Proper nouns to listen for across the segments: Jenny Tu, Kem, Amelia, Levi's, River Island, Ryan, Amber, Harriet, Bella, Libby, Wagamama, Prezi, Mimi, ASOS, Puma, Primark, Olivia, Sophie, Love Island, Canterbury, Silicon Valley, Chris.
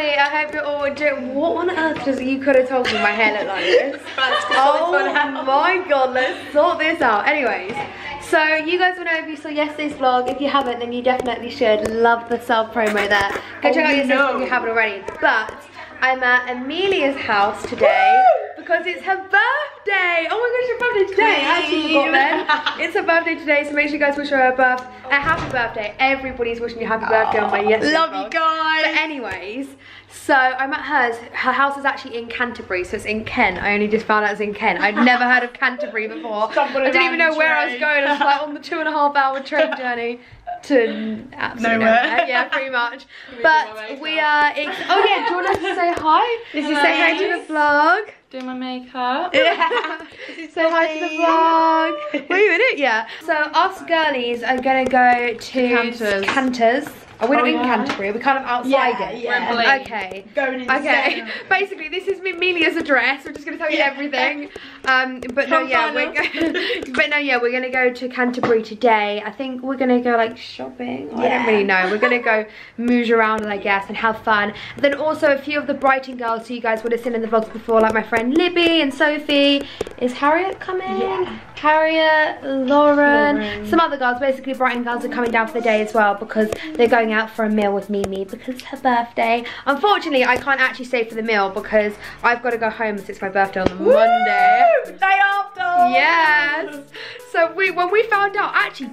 funny. I hope you're all enjoying. What on earth does you could have told me my hair looked like this? Oh my god, let's sort this out. Anyways, so you guys will know if you saw yesterday's vlog. If you haven't, then you definitely should. Love the self promo there. Go check out your vlog if you haven't already. But I'm at Amelia's house today because it's her birthday. Oh my gosh, your birthday today. Queen. I actually forgot then. It's her birthday today, so make sure you guys wish her a happy birthday. Everybody's wishing you happy birthday on my yesterday. Love you guys. But anyways, so I'm at hers. Her house is actually in Canterbury, so it's in Kent. I only just found out it's in Kent. I'd never heard of Canterbury before. I didn't even know where I was going. I was like on the 2.5 hour train journey to absolutely nowhere. Yeah, pretty much. But we are. Oh yeah, do you want us to say hi? Did you say hi to the vlog? Doing my makeup. Yeah. Say hi to the vlog. Were you in it? Yeah. So us girlies are gonna go to Canters. Oh, we're not in Canterbury, we're kind of outside it. Yeah. Okay. Going inside. Okay. Basically, this is Amelia's address. We're just gonna tell you everything. We're gonna go to Canterbury today. I think we're gonna go like shopping. Yeah. I don't really know. We're gonna go mooge around, I guess, and have fun. And then also a few of the Brighton girls who you guys would have seen in the vlogs before, like my friend Libby and Sophie. Is Harriet coming? Yeah. Harriet, Lauren, some other girls. Basically, Brighton girls are coming down for the day as well because they're going out for a meal with Mimi because it's her birthday. Unfortunately, I can't actually stay for the meal because I've got to go home since it's my birthday on Monday. Day after. Yes. So when we found out, actually,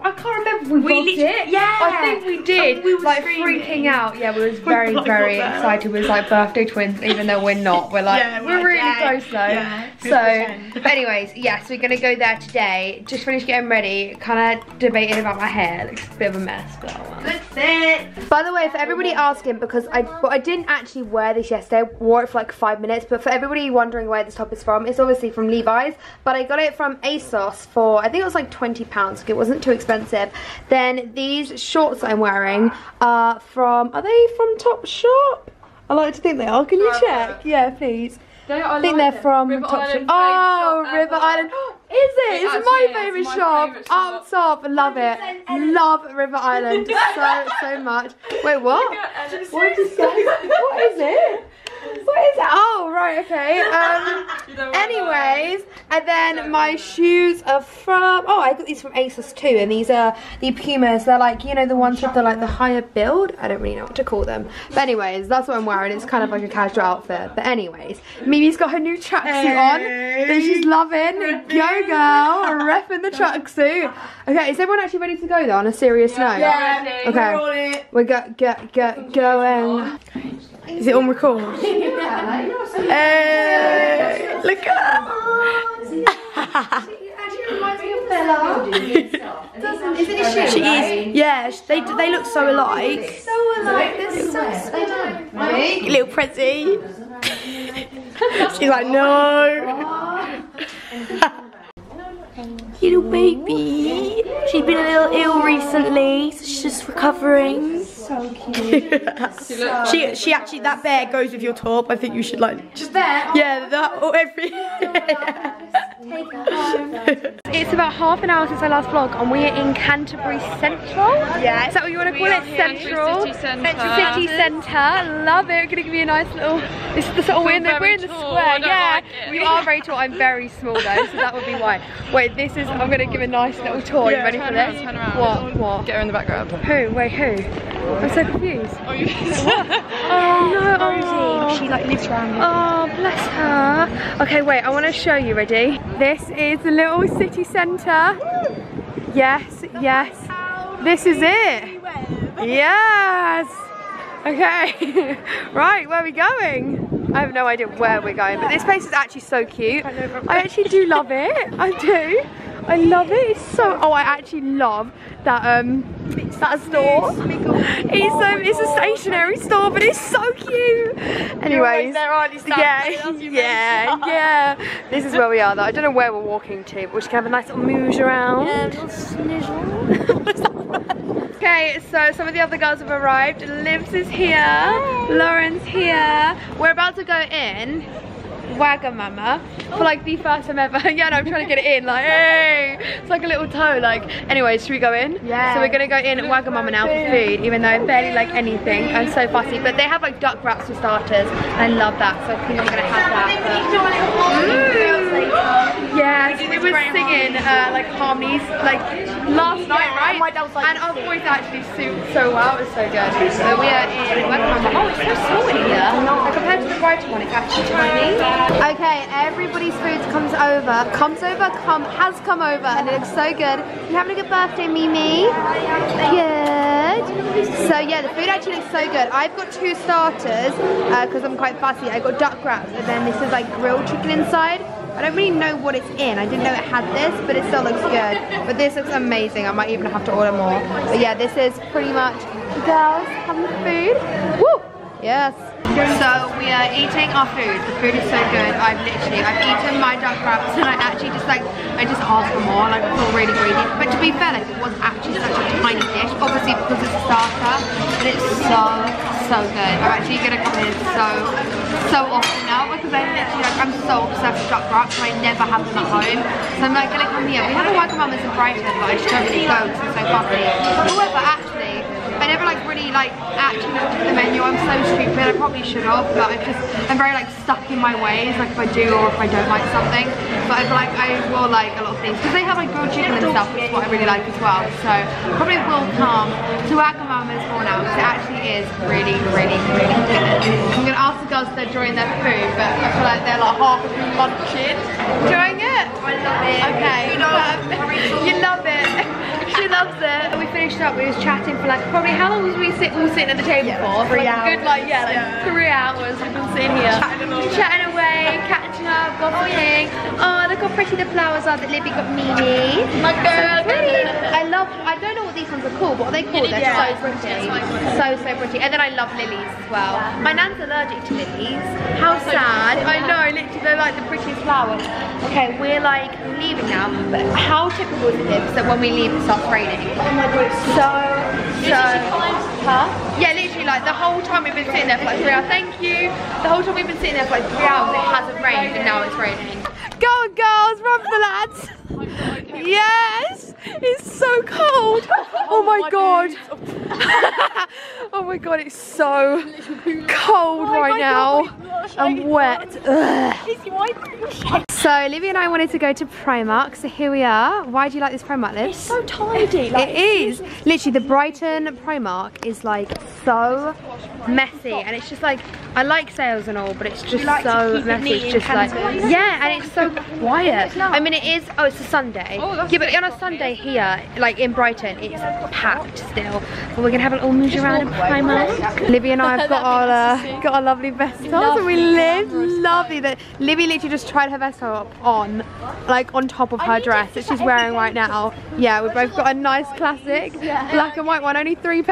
I can't remember. We did. Yeah. I think we did. And we were like freaking out. Yeah, we was very very excited. We was like birthday twins, even though we're not. We're like we're really close though. Yeah, so, anyways, yes, we're gonna go there today. Just finished getting ready. Kind of debating about my hair. It looks a bit of a mess, but by the way, for everybody asking, because I didn't actually wear this yesterday, I wore it for like 5 minutes, but for everybody wondering where this top is from, it's obviously from Levi's, but I got it from ASOS for, I think it was like £20, it wasn't too expensive. Then these shorts I'm wearing are from, are they from Topshop? I like to think they are, can you check? Yeah, please. I think they're from Topshop. Oh, River Island. Is it? It's my favourite shop. Up top. Love it. Love River Island so much. Wait, what? What did you say? What is it? What is it? Oh, right, okay. Anyways, and then my shoes are from... Oh, I got these from ASOS too, and these are the Pumas. They're like, you know, the ones with the, like, the higher build? I don't really know what to call them. But anyways, that's what I'm wearing. It's kind of like a casual outfit. But anyways, Mimi's got her new tracksuit on that she's loving. Go, girl. Repping the tracksuit. Okay, is everyone actually ready to go, though, on a serious note? Yeah, okay. We're going. Is it on record? Hey, look at her. She reminds me of Bella. Isn't it she? She is. Yeah, they look so alike. So alike. They're so alike. Little Prezi. She's like, no. Little baby. She's been a little ill recently, so she's just recovering. So cute. She actually, that bear goes with your top. I think you should like just there. Yeah, that or every. It's about half an hour since our last vlog, and we are in Canterbury Central. Yeah, is that what you want to call it? Central City Centre. Love it. We're gonna give you a nice little. This is the sort of we're in the square. Yeah, you are very tall. I'm very small though, so that would be why. Wait, this is. I'm gonna give a nice little tour. You ready for this? Turn around. What? Get her in the background. Who? Wait, who? I'm so confused. Oh, you what? Oh no, oh. She like lives around here. Oh, bless her. Okay, wait, I want to show you, ready? This is the little city centre. Yes, yes. This is it. Yes. Okay. Right, where are we going? I have no idea where we're going, but this place is actually so cute. I actually do love it. I do. I love it. It's so. Oh, I actually love that that store. It's a stationery store, but it's so cute. Anyways, there aren't you? Yeah. This is where we are, though. I don't know where we're walking to, but we should have a nice little mooge around. Yeah, a little snizzle. What's that word? Okay, so some of the other girls have arrived. Livs is here. Lauren's here. We're about to go in. Wagamama for like the first time ever. Yeah, no, I'm trying to get it in, like, hey, it's like a little toe, like. Anyway, should we go in? Yeah. So we're gonna go in at Wagamama now for food, even though I barely like anything. I'm so fussy, but they have like duck wraps for starters, and I love that, so I think I'm gonna have that. Ooh. Yeah, so we were singing like harmonies like last night, right? And our voice actually suits so well, it's so good. So we are in Wagamama. Oh, it's so small in here. Like, compared to the brighter one, it's actually tiny. Okay, everybody's food has come over, and it looks so good. You having a good birthday, Mimi? Good. So yeah, the food actually looks so good. I've got two starters because I'm quite fussy. I got duck wraps, and then this is like grilled chicken inside. I don't really know what it's in. I didn't know it had this, but it still looks good. But this looks amazing. I might even have to order more. But yeah, this is pretty much girls having the food. Woo! Yes. So we are eating our food. The food is so good. I've eaten my duck wraps, and I actually just like, I just asked for more. Like, I feel really greedy. But to be fair, like, it was actually such a tiny dish, obviously because it's a starter, but it's so good. I'm actually gonna come in so often now because I'm literally like, I'm so obsessed with duck wraps, and I never have them at home. So I'm like gonna come here. We have a Wagamama's in Brighton, but I just don't really go because I'm so fussy. However, actually, I never like really like actually looked at the menu. I'm so stupid. I probably should have, but I'm very like stuck in my ways. Like if I do or if I don't like something, but I feel like I will like a lot of things because they have like grilled chicken and stuff, which is what I really like as well. So probably will come to Wagamama's for now because it actually is really, really, really good. I'm gonna ask the girls if they're enjoying their food, but I feel like they're like half lunching. Enjoying it? I love it. Okay. You love it. She loves it. We finished up. We was chatting for like probably how long was we all sitting at the table for? 3 hours. Good, like, yeah, like 3 hours we've been sitting here. Chatting away, catching up, gossiping. Oh, look how pretty the flowers are that Libby got Mimi. My girl. So pretty. I don't know what these ones are called. What are they called? They're so pretty. So pretty. And then I love lilies as well. My nan's allergic to lilies. How sad. I know, literally they're like the prettiest flowers. Okay, we're like leaving now, but how typical is it that when we leave it starts raining? Oh my god, yeah, literally like the whole time we've been sitting there for like 3 hours. Thank you. The whole time we've been sitting there for like 3 hours, it hasn't rained, and now it's raining. Go on, girls, run for the lads. Yes, it's so cold. Oh my god. Oh my god, it's so cold right now. I'm wet. Ugh. So Libby and I wanted to go to Primark, so here we are. Why do you like this Primark, Liv? It's so tidy. Like, it is. Literally, the Brighton Primark is like so messy, and it's just like, I like sales and all, but it's just like so messy. It's just like, yeah, and it's so quiet. I mean, it is. Oh, it's a Sunday. Oh, yeah, but on a Sunday here, like in Brighton, it's packed still. But we're gonna have an all move around in Primark. Libby and I have got our lovely vestos, and we live lovely. That Libby literally just tried her vest up on, like on top of her dress that she's wearing right now. Yeah, we've both got a nice classic black and white one, only £3.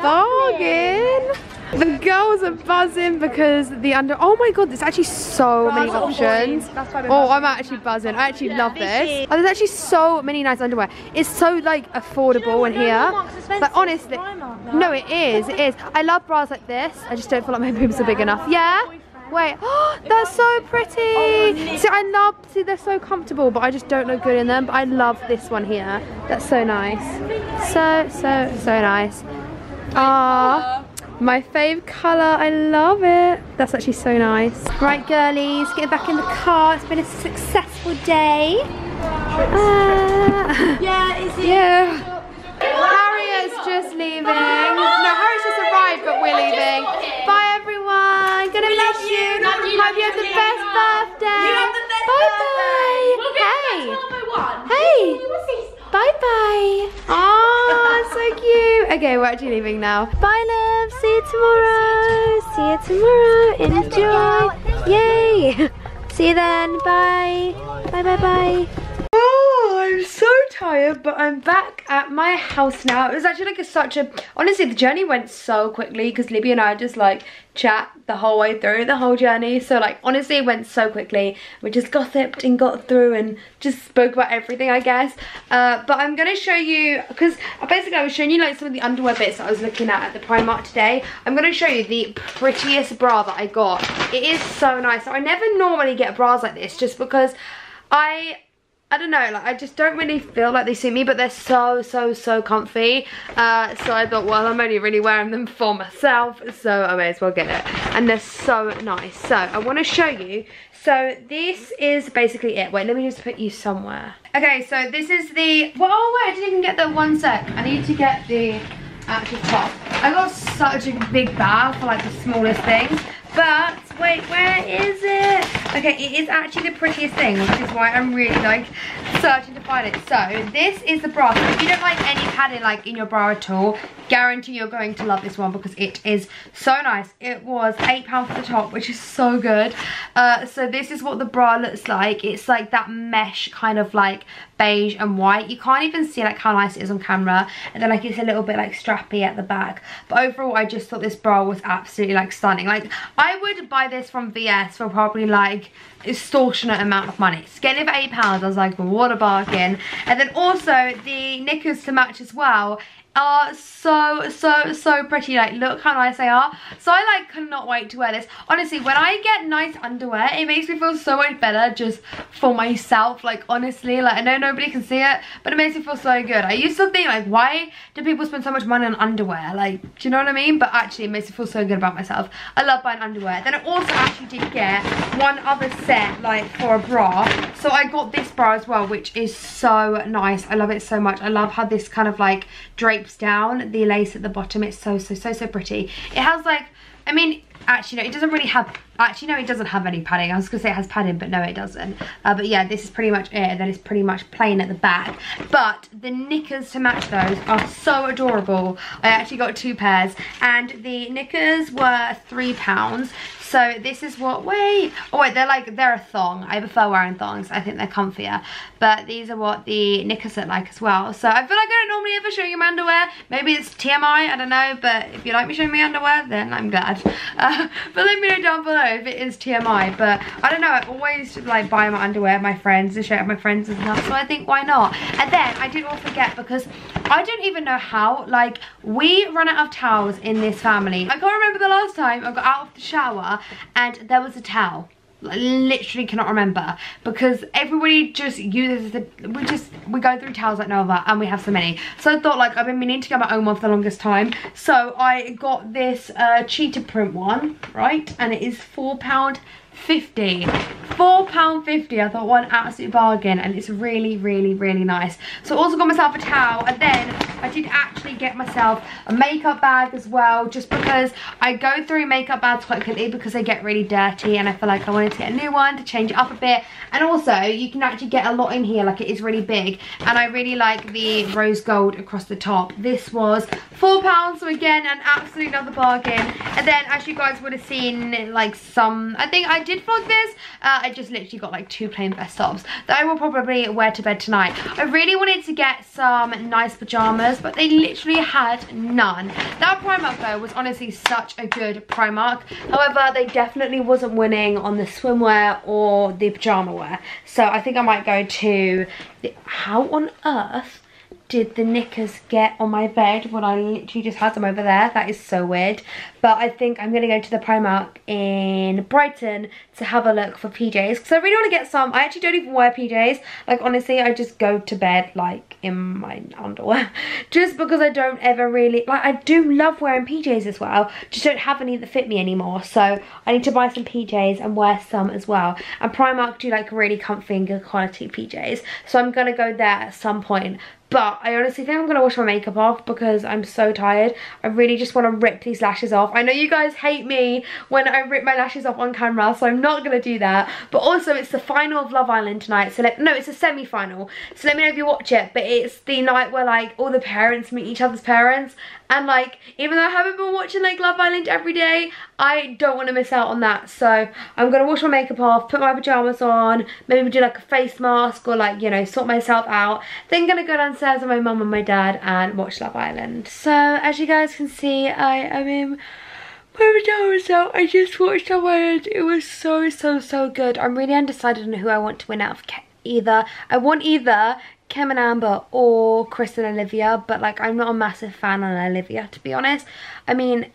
Bargain. The girls are buzzing because the oh my god, there's actually so many options. Oh, I'm actually buzzing. I actually love this. Oh, there's actually so many nice underwear. It's so like affordable in here. Like honestly, no, it is. It is. I love bras like this. I just don't feel like my boobs are big enough. Yeah. Wait, oh, that's so pretty. See, I love, see, they're so comfortable, but I just don't look good in them. But I love this one here. That's so nice. So nice. Ah. My fave colour, I love it. That's actually so nice. Right girlies, get back in the car. It's been a successful day. Yeah, is it? Yeah. Harriet's just leaving. No, Harriet's just arrived, but we're leaving. Bye everyone. Gonna miss you. Hope you have the best birthday. You have the best birthday. Bye bye. Hey. Hey. Bye bye. Oh, so cute. Okay, we're actually leaving now. Bye, love. See you tomorrow. See you tomorrow. Enjoy. Yay. See you then. Bye. Bye bye bye. Oh, I'm so tired. tired, but I'm back at my house now. It was actually like honestly the journey went so quickly because Libby and I just like chat the whole way through the whole journey, so like honestly it went so quickly. We just gossiped and got through and just spoke about everything, I guess. But I'm gonna show you, because basically I was showing you like some of the underwear bits that I was looking at the Primark today. I'm gonna show you the prettiest bra that I got. It is so nice. So I never normally get bras like this just because I don't know, like I just don't really feel like they suit me, but they're so comfy. So I thought, well, I'm only really wearing them for myself, so I may as well get it. And they're so nice. So I want to show you. So this is basically it. Wait, let me just put you somewhere. Okay, so this is the, well, oh wait, I didn't even get the, one sec. I need to get the actual top. I got such a big bag for like the smallest thing. But wait, where is it? Okay, it is actually the prettiest thing, which is why I'm really like searching to find it. So this is the bra. So if you don't like any padding like in your bra at all, guarantee you're going to love this one because it is so nice. It was £8 for the top, which is so good. So this is what the bra looks like. It's like that mesh kind of like beige and white. You can't even see like how nice it is on camera. And then like it's a little bit like strappy at the back. But overall, I just thought this bra was absolutely like stunning. Like I would buy this from VS for probably like extortionate amount of money. Scaling for £8, I was like, what a bargain. And then also the knickers to match as well are so pretty. Like look how nice they are. So I like cannot wait to wear this. Honestly, when I get nice underwear, it makes me feel so much better just for myself. Like honestly, like I know nobody can see it, but it makes me feel so good. I used to think like, why do people spend so much money on underwear? Like, do you know what I mean? But actually it makes me feel so good about myself. I love buying underwear. Then I also actually did get one other set like for a bra. So I got this bra as well, which is so nice. I love it so much. I love how this kind of like drapes down the lace at the bottom. It's so pretty. It has like, I mean, actually no, it doesn't really have, actually no, it doesn't have any padding. I was gonna say it has padding, but no, it doesn't. But yeah, this is pretty much it. And then it's pretty much plain at the back, but the knickers to match those are so adorable. I actually got two pairs and the knickers were £3. So this is what, wait, oh wait, they're a thong. I prefer wearing thongs. I think they're comfier. But these are what the knickers look like as well. So I feel like I don't normally ever show you my underwear. Maybe it's TMI, I don't know. But if you like me showing my underwear, then I'm glad. But let me know down below if it is TMI. But I don't know, I always like buy my underwear, my friends, to show it to my friends and stuff. So I think, why not? And then I did also get, because I don't even know how, like, we run out of towels in this family. I can't remember the last time I got out of the shower and there was a towel. I literally cannot remember because everybody just uses the, we go through towels like no other, and we have so many. So I thought, like, I've been meaning to get my own one for the longest time. So I got this cheetah print one, right? And it is £4.50. £4.50. I thought, what an absolute bargain, and it's really nice. So I also got myself a towel, and then I did actually get myself a makeup bag as well, just because I go through makeup bags quite quickly because they get really dirty, and I feel like I wanted to get a new one to change it up a bit. And also you can actually get a lot in here, like it is really big, and I really like the rose gold across the top. This was £4, so again an absolute another bargain. And then, as you guys would have seen, like some, I think I did vlog this, I just literally got like two plain vest tops that I will probably wear to bed tonight. I really wanted to get some nice pajamas, but they literally had none. That Primark though was honestly such a good Primark. However, they definitely wasn't winning on the swimwear or the pajama wear. So I think I might go to the, how on earth did the knickers get on my bed when I literally just had them over there? That is so weird. But I think I'm going to go to the Primark in Brighton to have a look for PJs, because I really want to get some. I actually don't even wear PJs. Like, honestly, I just go to bed, like, in my underwear. Just because I don't ever really, like, I do love wearing PJs as well. Just don't have any that fit me anymore. So I need to buy some PJs and wear some as well. And Primark do, like, really comfy and good quality PJs. So I'm going to go there at some point. But I honestly think I'm going to wash my makeup off because I'm so tired. I really just want to rip these lashes off. I know you guys hate me when I rip my lashes off on camera, so I'm not going to do that. But also, it's the final of Love Island tonight. So no, it's a semi-final. So let me know if you watch it. But it's the night where, like, all the parents meet each other's parents. And like, even though I haven't been watching like Love Island every day, I don't want to miss out on that. So I'm gonna wash my makeup off, put my pajamas on, maybe do like a face mask or like, you know, sort myself out. Then gonna go downstairs with my mum and my dad and watch Love Island. So as you guys can see, I am in my pajamas now. I just watched Love Island. It was so good. I'm really undecided on who I want to win out of either. I want either Kem and Amber or Chris and Olivia, but like I'm not a massive fan on Olivia, to be honest. I mean,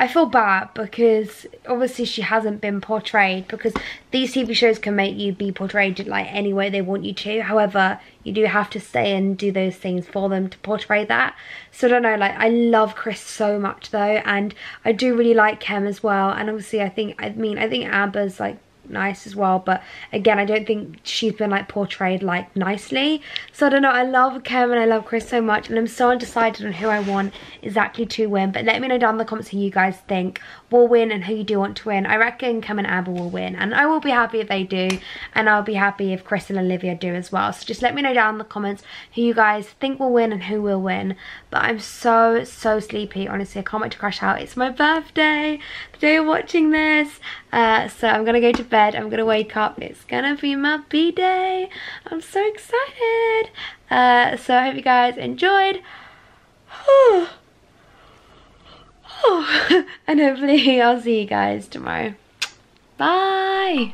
I feel bad because obviously she hasn't been portrayed, because these TV shows can make you be portrayed in like any way they want you to. However, you do have to stay and do those things for them to portray that. So I don't know, like I love Chris so much though, and I do really like Kem as well. And obviously I think Amber's like nice as well, but again I don't think she's been like portrayed like nicely. So I don't know, I love Kem and I love Chris so much, and I'm so undecided on who I want exactly to win. But let me know down in the comments who you guys think will win and who you do want to win. I reckon Kem and Amber will win, and I will be happy if they do, and I'll be happy if Chris and Olivia do as well. So just let me know down in the comments who you guys think will win and who will win. But I'm so sleepy, honestly. I can't wait to crash out. It's my birthday the day of watching this, so I'm gonna go to bed, I'm gonna wake up, it's gonna be my b-day. I'm so excited. So I hope you guys enjoyed. And hopefully I'll see you guys tomorrow. Bye.